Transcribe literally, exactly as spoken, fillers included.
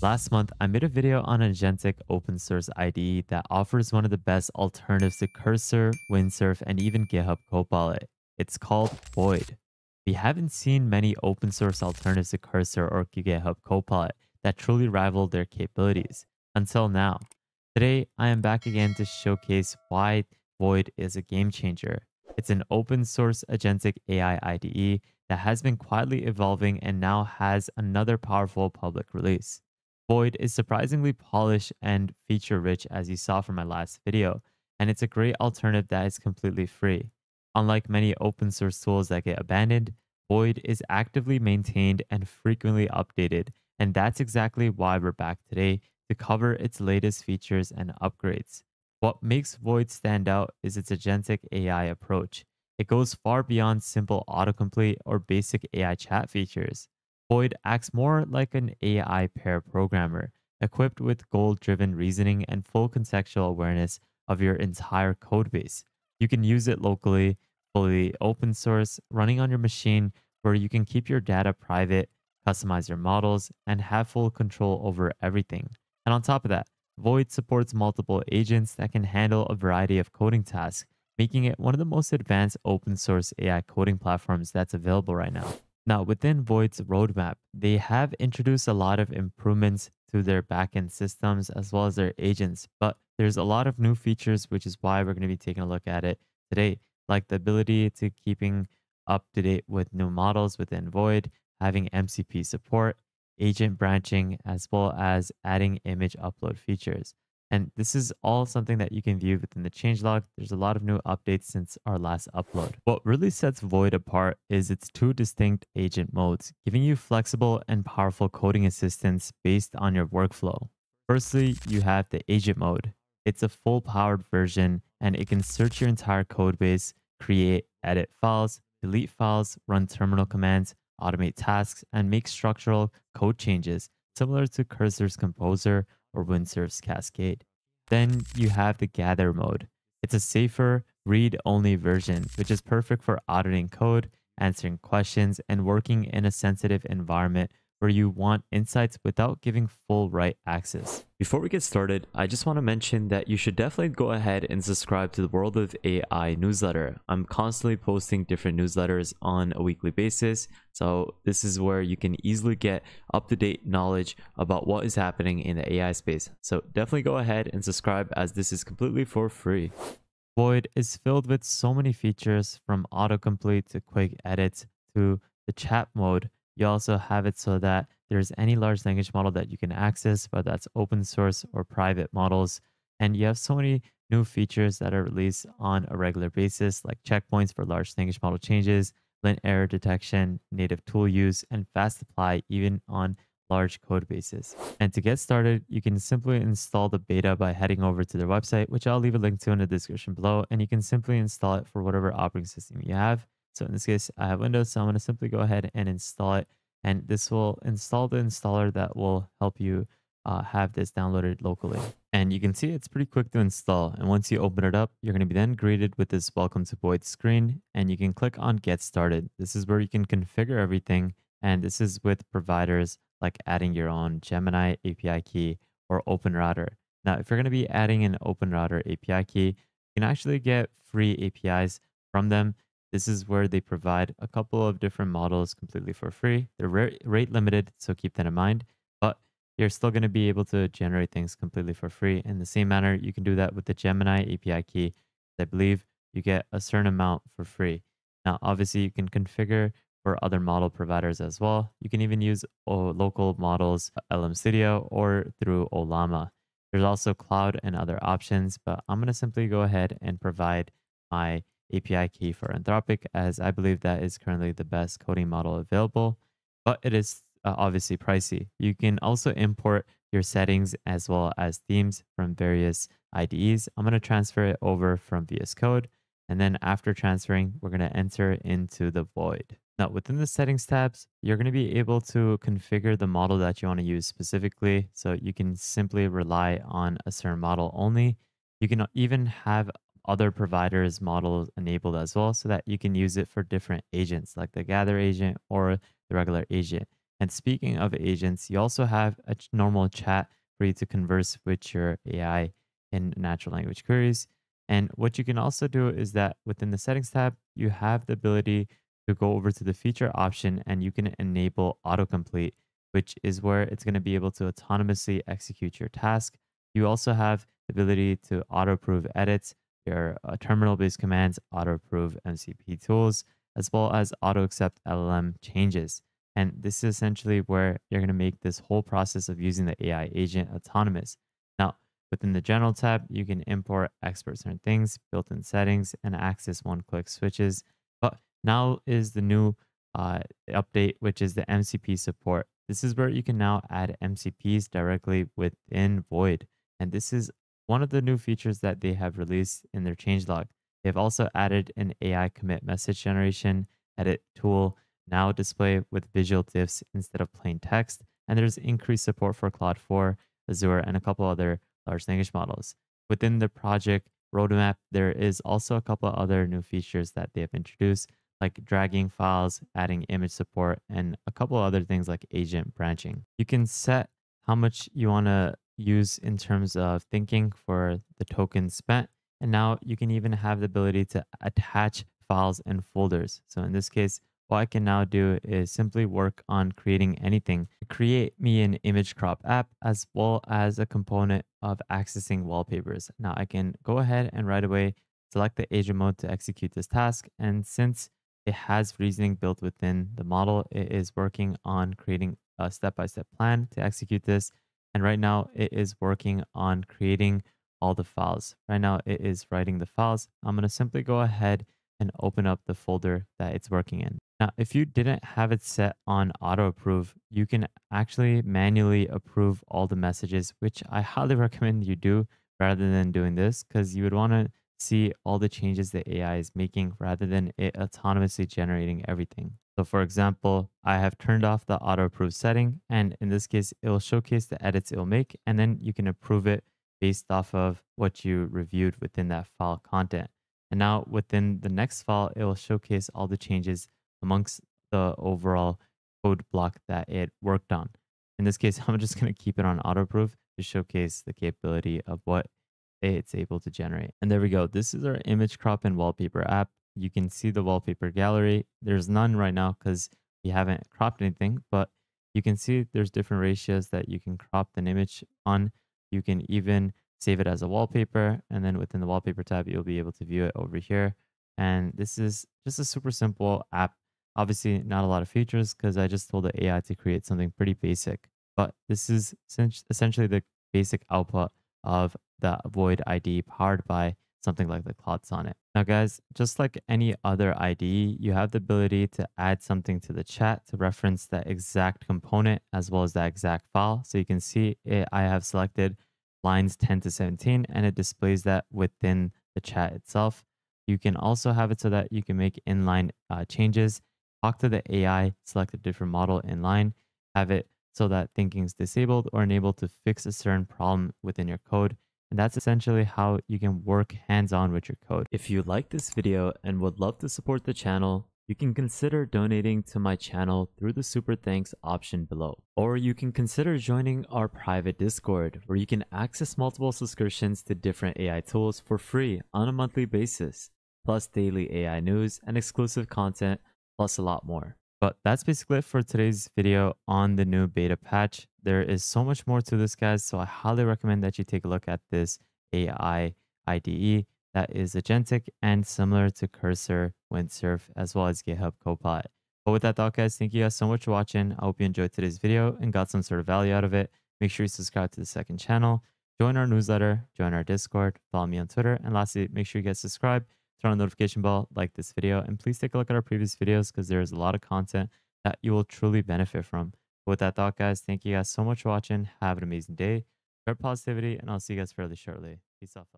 Last month, I made a video on an agentic open source I D E that offers one of the best alternatives to Cursor, Windsurf, and even GitHub Copilot. It's called Void. We haven't seen many open source alternatives to Cursor or GitHub Copilot that truly rival their capabilities, until now. Today, I am back again to showcase why Void is a game changer. It's an open source agentic A I I D E that has been quietly evolving and now has another powerful public release. Void is surprisingly polished and feature-rich, as you saw from my last video, and it's a great alternative that is completely free. Unlike many open-source tools that get abandoned, Void is actively maintained and frequently updated, and that's exactly why we're back today to cover its latest features and upgrades. What makes Void stand out is its agentic A I approach. It goes far beyond simple autocomplete or basic A I chat features. Void acts more like an A I pair programmer, equipped with goal-driven reasoning and full contextual awareness of your entire codebase. You can use it locally, fully open source, running on your machine, where you can keep your data private, customize your models, and have full control over everything. And on top of that, Void supports multiple agents that can handle a variety of coding tasks, making it one of the most advanced open source A I coding platforms that's available right now. Now, within Void's roadmap, they have introduced a lot of improvements to their backend systems as well as their agents, but there's a lot of new features, which is why we're going to be taking a look at it today, like the ability to keeping up to date with new models within Void, having M C P support, agent branching, as well as adding image upload features. And this is all something that you can view within the changelog. There's a lot of new updates since our last upload. What really sets Void apart is its two distinct agent modes, giving you flexible and powerful coding assistance based on your workflow. Firstly, you have the agent mode. It's a full-powered version, and it can search your entire codebase, create, edit files, delete files, run terminal commands, automate tasks, and make structural code changes, similar to Cursor's Composer or Windsurf's Cascade. Then you have the gather mode. It's a safer, read-only version, which is perfect for auditing code, answering questions, and working in a sensitive environment where you want insights without giving full write access. Before we get started, I just want to mention that you should definitely go ahead and subscribe to the World of A I newsletter. I'm constantly posting different newsletters on a weekly basis, so this is where you can easily get up-to-date knowledge about what is happening in the A I space. So definitely go ahead and subscribe, as this is completely for free. Void is filled with so many features, from autocomplete to quick edits to the chat mode. You also have it so that there's any large language model that you can access, whether that's open source or private models. And you have so many new features that are released on a regular basis, like checkpoints for large language model changes, lint error detection, native tool use, and fast apply even on large code bases. And to get started, you can simply install the beta by heading over to their website, which I'll leave a link to in the description below. And you can simply install it for whatever operating system you have. So in this case, I have Windows, so I'm going to simply go ahead and install it. And this will install the installer that will help you uh, have this downloaded locally. And you can see it's pretty quick to install. And once you open it up, you're going to be then greeted with this Welcome to Void screen. And you can click on Get Started. This is where you can configure everything. And this is with providers like adding your own Gemini A P I key or OpenRouter. Now, if you're going to be adding an OpenRouter A P I key, you can actually get free A P Is from them. This is where they provide a couple of different models completely for free. They're rate limited, so keep that in mind, but you're still going to be able to generate things completely for free. In the same manner, you can do that with the Gemini A P I key. I believe you get a certain amount for free. Now, obviously, you can configure for other model providers as well. You can even use local models, L M Studio, or through Ollama. There's also Claude and other options, but I'm going to simply go ahead and provide my A P I key for Anthropic, as I believe that is currently the best coding model available, but it is uh, obviously pricey. You can also import your settings as well as themes from various I D Es. I'm going to transfer it over from V S Code, and then after transferring, we're going to enter into the Void. Now, within the settings tabs, you're going to be able to configure the model that you want to use specifically, so you can simply rely on a certain model only. You can even have other providers models enabled as well, so that you can use it for different agents like the gather agent or the regular agent. And speaking of agents, you also have a normal chat for you to converse with your A I in natural language queries. And what you can also do is that within the settings tab, you have the ability to go over to the feature option and you can enable autocomplete, which is where it's going to be able to autonomously execute your task. You also have the ability to auto-approve edits, your uh, terminal-based commands, auto-approve M C P tools, as well as auto-accept L L M changes. And this is essentially where you're going to make this whole process of using the A I agent autonomous. Now, within the general tab, you can import, export certain things, built-in settings, and access one-click switches. But now is the new uh, update, which is the M C P support. This is where you can now add M C Ps directly within Void. And this is one of the new features that they have released in their changelog. They've also added an A I commit message generation, edit tool, now display with visual diffs instead of plain text. And there's increased support for Claude four, Azure, and a couple other large language models. Within the project roadmap, there is also a couple other new features that they have introduced, like dragging files, adding image support, and a couple other things like agent branching. You can set how much you want to use in terms of thinking for the token spent. And now you can even have the ability to attach files and folders. So in this case, what I can now do is simply work on creating anything, create me an image crop app, as well as a component of accessing wallpapers. Now I can go ahead and right away select the agent mode to execute this task. And since it has reasoning built within the model, it is working on creating a step-by-step plan to execute this. And right now it is working on creating all the files. Right now it is writing the files. I'm going to simply go ahead and open up the folder that it's working in. Now, if you didn't have it set on auto approve, you can actually manually approve all the messages, which I highly recommend you do rather than doing this, because you would want to see all the changes that A I is making rather than it autonomously generating everything. So for example, I have turned off the auto approve setting, and in this case, it will showcase the edits it will make, and then you can approve it based off of what you reviewed within that file content. And now within the next file, it will showcase all the changes amongst the overall code block that it worked on. In this case, I'm just going to keep it on auto-approve to showcase the capability of what it's able to generate. And there we go. This is our image crop and wallpaper app. You can see the wallpaper gallery. There's none right now because we haven't cropped anything, but you can see there's different ratios that you can crop an image on. You can even save it as a wallpaper. And then within the wallpaper tab, you'll be able to view it over here. And this is just a super simple app. Obviously, not a lot of features because I just told the A I to create something pretty basic. But this is essentially the basic output of the Void I D E powered by something like the Claude Sonnet. Now, guys, just like any other I D E, you have the ability to add something to the chat to reference that exact component as well as that exact file. So you can see it, I have selected lines ten to seventeen, and it displays that within the chat itself. You can also have it so that you can make inline uh, changes. Talk to the A I, select a different model in line, have it so that thinking is disabled or enabled to fix a certain problem within your code. And that's essentially how you can work hands-on with your code. If you like this video and would love to support the channel, you can consider donating to my channel through the Super Thanks option below. Or you can consider joining our private Discord, where you can access multiple subscriptions to different A I tools for free on a monthly basis, plus daily A I news and exclusive content, plus a lot more. But that's basically it for today's video on the new beta patch. There is so much more to this, guys, so I highly recommend that you take a look at this A I I D E that is agentic and similar to Cursor, Windsurf, as well as GitHub Copilot. But with that thought, guys, thank you guys so much for watching. I hope you enjoyed today's video and got some sort of value out of it. Make sure you subscribe to the second channel, join our newsletter, join our Discord, follow me on Twitter, and lastly, make sure you guys subscribe, turn on the notification bell, like this video, and please take a look at our previous videos because there is a lot of content that you will truly benefit from. But with that thought, guys, thank you guys so much for watching. Have an amazing day. Spread positivity, and I'll see you guys fairly shortly. Peace out.